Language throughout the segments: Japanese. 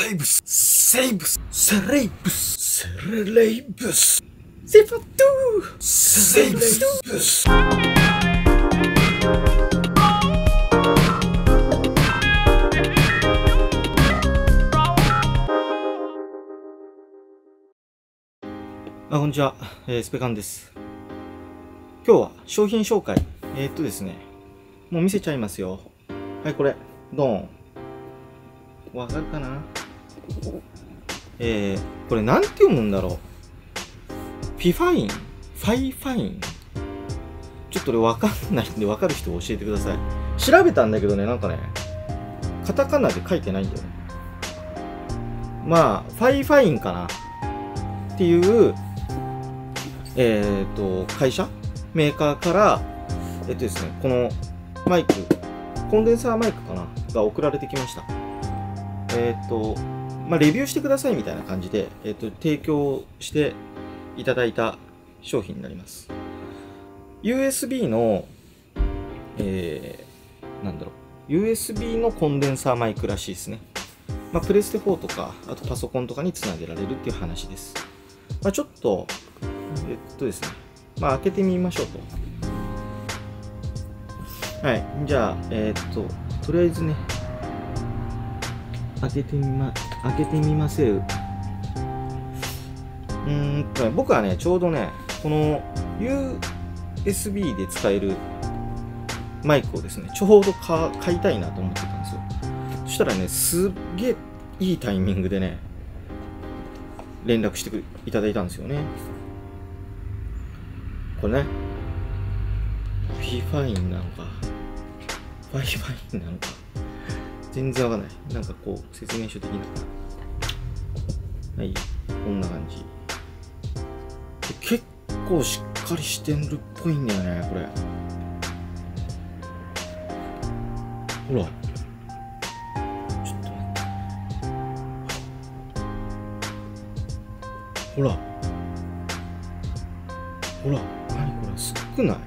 セーブスこんにちは、スペカンです。今日は商品紹介。ですね、もう見せちゃいますよ。はい、これドーン、わかるかな。これなんて読むんだろう。ファイン、ちょっと俺わかんないんで、わかる人教えてください。調べたんだけどね、なんかね、カタカナで書いてないんだよね。まあファインかなっていう会社、メーカーからですね、このマイク、コンデンサーマイクかなが送られてきました。まあ、レビューしてくださいみたいな感じで、提供していただいた商品になります。USB の、USB のコンデンサーマイクらしいですね。まあ、プレステ4とか、あとパソコンとかにつなげられるっていう話です。まあ、ちょっと、ですね、まあ、開けてみましょうと。はい、じゃあ、とりあえずね、開けてみます。僕はね、ちょうどね、この USB で使えるマイクをですね、ちょうど買いたいなと思ってたんですよ。そしたらね、すっげえいいタイミングでね、連絡していただいたんですよね。これね、ファインなのか、全然わかんない。なんかこう、説明書的な。はい、こんな感じ。結構しっかりしてるっぽいんだよね、これ。ほら。ちょっと待って。ほら、何これ、すごくない？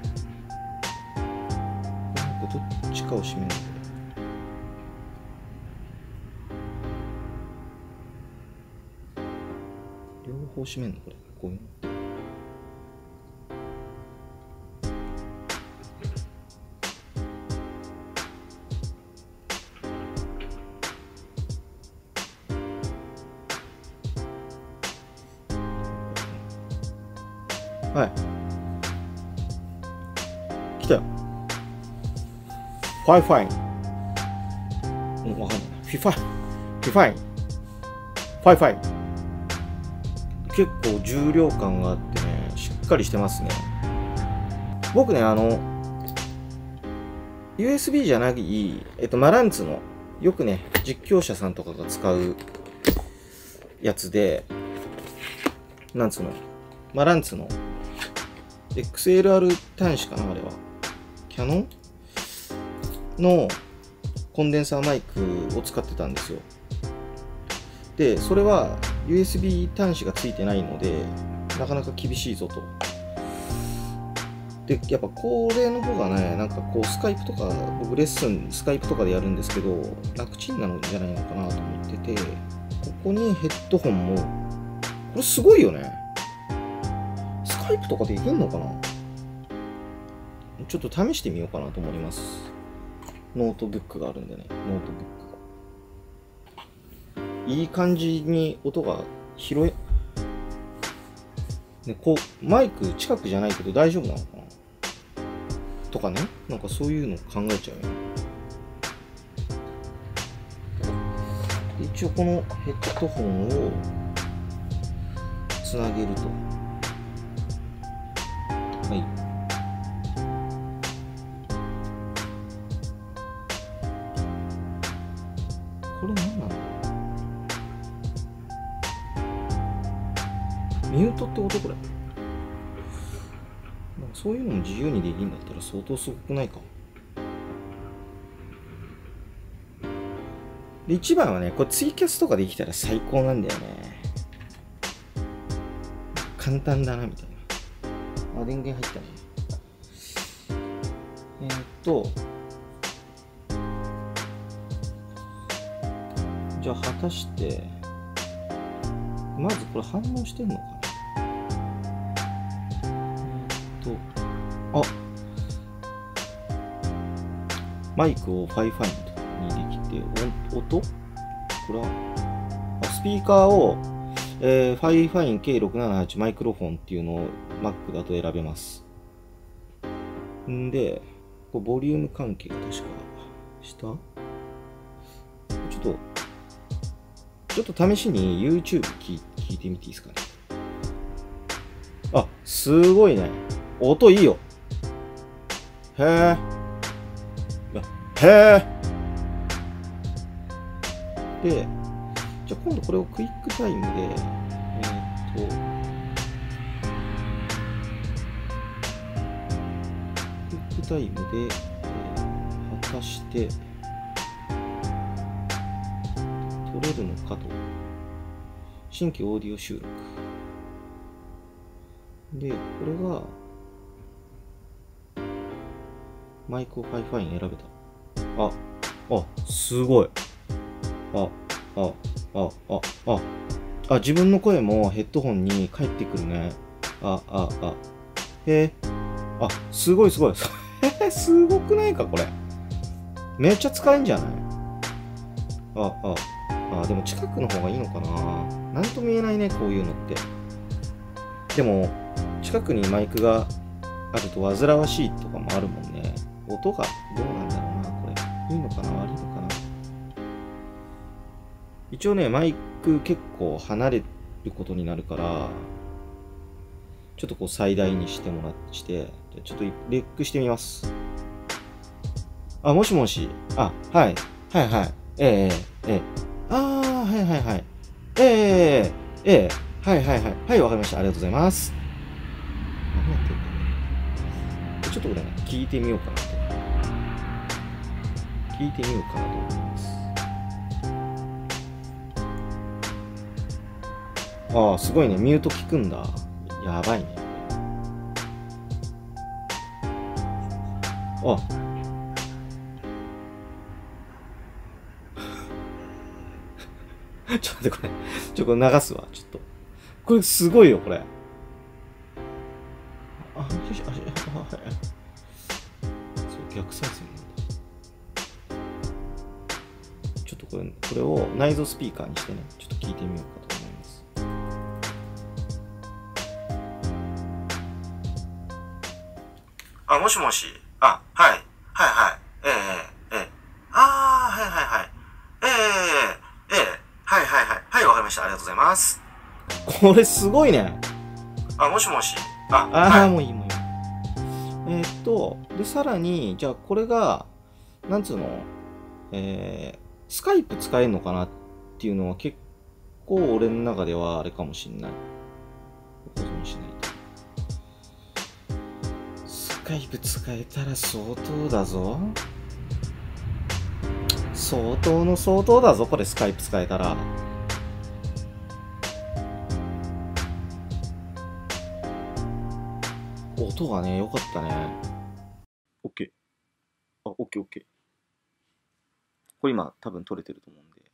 なんかどっちかを閉めない。こう閉めんの、これこういうの。はい、来たよ。Wi-Fi。もうわかんない。Wi-Fi。結構重量感があってね、しっかりしてますね。僕ね、USB じゃない、マランツの、よくね、実況者さんとかが使うやつで、なんつうの、マランツの、XLR 端子かな、あれは。キャノンのコンデンサーマイクを使ってたんですよ。で、それは、USB 端子がついてないので、なかなか厳しいぞと。で、やっぱこれの方がね、なんかこう、スカイプとか、僕レッスン、スカイプとかでやるんですけど、楽ちんなのじゃないのかなと思ってて、ここにヘッドホンも、これすごいよね。スカイプとかできんのかな？ちょっと試してみようかなと思います。ノートブックがあるんでね、ノートブック。いい感じに音が拾え、ね、こう、マイク近くじゃないけど大丈夫なのかなとかね、なんかそういうの考えちゃうよね。一応このヘッドホンをつなげると。はい。ミュートってことこれ。そういうのも自由にできるんだったら相当すごくないか。で、一番はね、これツイキャスとかできたら最高なんだよね。簡単だな、みたいな。あ、電源入ったね。じゃあ果たしてまずこれ反応してんのかな。あ、マイクをファイファインドにできて、音これはスピーカーを、ファイファイン K678 マイクロフォンっていうのを Mac だと選べます。んで、こうボリューム関係が確か下?ちょっと試しに YouTube 聞いてみていいですかね。あ、すごいね。音いいよ。へえ。へえ。で、じゃあ今度これをクイックタイムで、クイックタイムで、果たして、取れるのかと。新規オーディオ収録。で、これが、マイクをファイファイン選べた。すごい。自分の声もヘッドホンに返ってくるね。すごいすごい。すごくないか、これ。めっちゃ使えんじゃない?でも近くの方がいいのかな。なんとも言えないね、こういうのって。でも、近くにマイクがあると煩わしいとかもあるもんね。音がどうなんだろうな、これ。いいのかな、悪いのかな。一応ね、マイク結構離れることになるから、ちょっとこう最大にしてもらって、ちょっとレックしてみます。もしもし。はい。はいはい。わかりました。ありがとうございます。何やってるんだろう。ちょっとこれね、聞いてみようかなと。聞いてみようかなと思います。すごいね。ミュート聞くんだ。やばいね。ちょっと待って、これ。これ流すわ。ちょっと。これすごいよ、これ。そう、逆再生なんだ。ちょっとこれを内蔵スピーカーにしてね、ちょっと聞いてみようかと思います。もしもし。はい。はいはい。ありがとうございます。これすごいね。もしもし。もういい。で、さらに、じゃあこれが、なんつうの、スカイプ使えるのかなっていうのは結構俺の中ではあれかもしんない。保存しないと。スカイプ使えたら相当だぞ。相当の相当だぞ、これスカイプ使えたら。音がね、良かったね。OK。OK。これ今、多分撮れてると思うんで。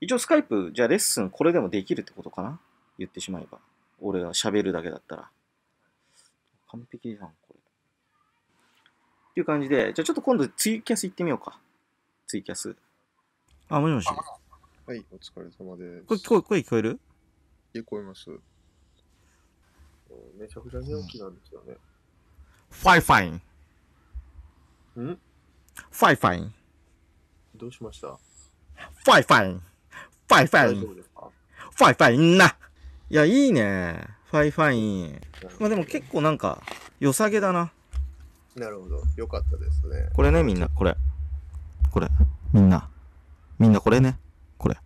一応、スカイプ、じゃあレッスン、これでもできるってことかな?言ってしまえば。俺が喋るだけだったら。完璧じゃん、これ。っていう感じで、じゃあちょっと今度、ツイキャス行ってみようか。ツイキャス。もしもし。はい、お疲れ様です。声聞こえる?聞こえます。めちゃくちゃ寝起きなんですよね。ファイファイン。ファイファイン。どうしました?ファイファイン。ファイファイン。ファイファインな。いや、いいね。ファイファイン。でも結構なんか、良さげだな。なるほど。良かったですね。これね、みんな。これ。みんなこれね。これ。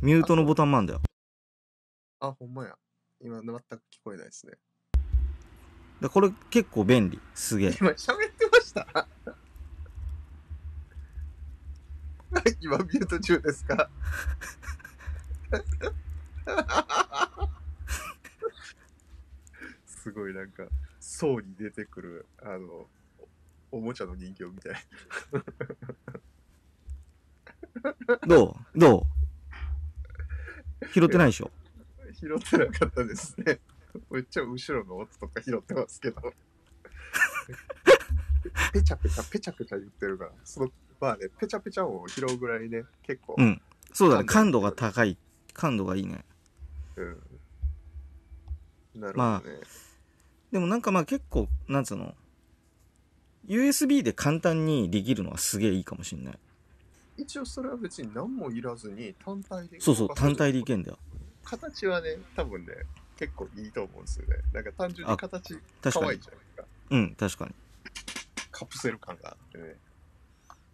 ミュートのボタンもあんだよ。ほんまや。今、全く聞こえないですね。これ結構便利。すげえ。今、喋ってました今、ミュート中ですかすごい、なんか、層に出てくる、おもちゃの人形みたいどう拾ってないでしょ。拾ってなかったですね。めっちゃ後ろの音とか拾ってますけど。ペチャペチャペチャペチャ言ってるから、そのバーでペチャペチャを拾うぐらいね、結構。うん。そうだね。感度が高い。感度がいいね。うん。なるほどね。まあ、でもなんかまあ結構、なんつうの、USB で簡単にできるのはすげえいいかもしんない。一応それは別に何もいらずに単体で。そうそう、単体でいけんだよ。形はね、多分ね、結構いいと思うんですよね。なんか単純に形可愛いじゃないですか。うん、確かに。カプセル感があってね。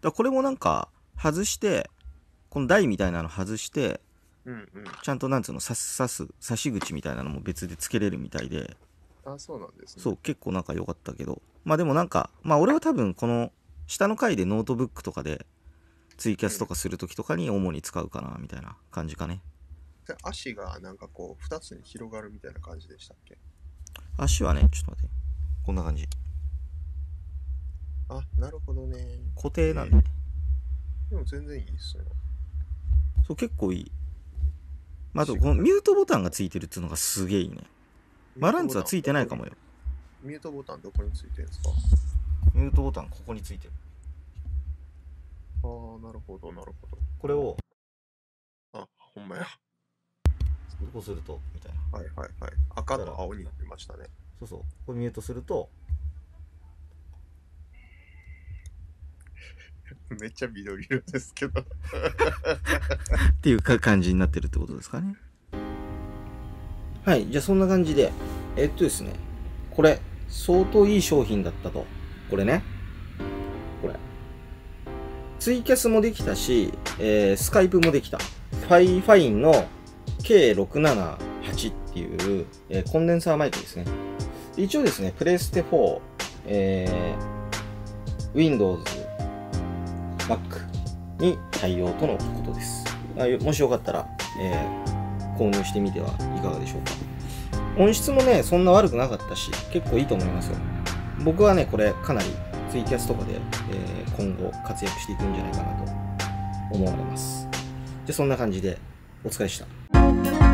だこれもなんか外して、この台みたいなの外して、うんうん、ちゃんとなんつうの差し口みたいなのも別でつけれるみたいで。あ、そうなんですね。そう、結構なんか良かったけど。まあでもなんか、まあ俺は多分この下の階でノートブックとかでツイキャスとかするときとかに主に使うかなみたいな感じかね。で足がなんかこう2つに広がるみたいな感じでしたっけ？足はね、ちょっと待って。こんな感じ。あ、なるほどね。固定なんで。でも全然いいっすね。そう、結構いい。まあ、あとこのミュートボタンがついてるっていうのがすげえいいね。マランツはついてないかもよ。ミュートボタンどこについてるんですか？ミュートボタンここについてる。ああ、なるほどなるほど。これを、あ、ほんまや。こうするとみたいな。はいはいはい。赤と青になりましたね。そうそう。これミュートすると。めっちゃ緑色ですけどっていうか感じになってるってことですかね。はい、じゃあそんな感じでですね、これ相当いい商品だったと。これね、これツイキャスもできたし、スカイプもできた。Fi の K678 っていう、コンデンサーマイクですね。一応ですね、プレステ4、Windows、Mac に対応とのことです。もしよかったら、購入してみてはいかがでしょうか。音質もね、そんな悪くなかったし、結構いいと思いますよ。僕はね、これかなりツイキャスとかで、今後活躍していくんじゃないかなと思われます。じゃあそんな感じでお疲れでした。